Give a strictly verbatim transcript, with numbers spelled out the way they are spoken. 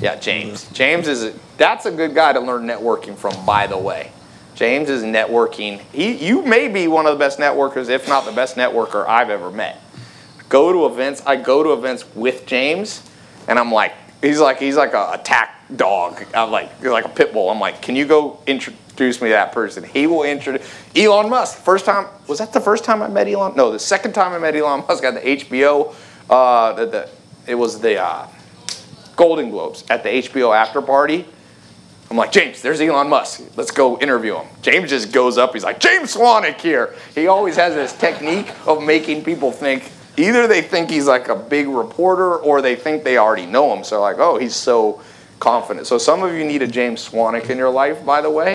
Yeah, James. Mm-hmm. James is, a, that's a good guy to learn networking from, by the way. James is networking. He, you may be one of the best networkers, if not the best networker I've ever met. Go to events, I go to events with James, and I'm like, he's like, he's like a attack dog. I'm like, he's like a pit bull. I'm like, can you go introduce me to that person? He will introduce, Elon Musk, first time, was that the first time I met Elon? No, the second time I met Elon Musk at the H B O, uh, the, the, it was the uh, Golden Globes at the H B O after party. I'm like, James, there's Elon Musk. Let's go interview him. James just goes up. He's like, James Swanwick here. He always has this technique of making people think, either they think he's like a big reporter or they think they already know him. So like, oh, he's so confident. So some of you need a James Swanwick in your life, by the way.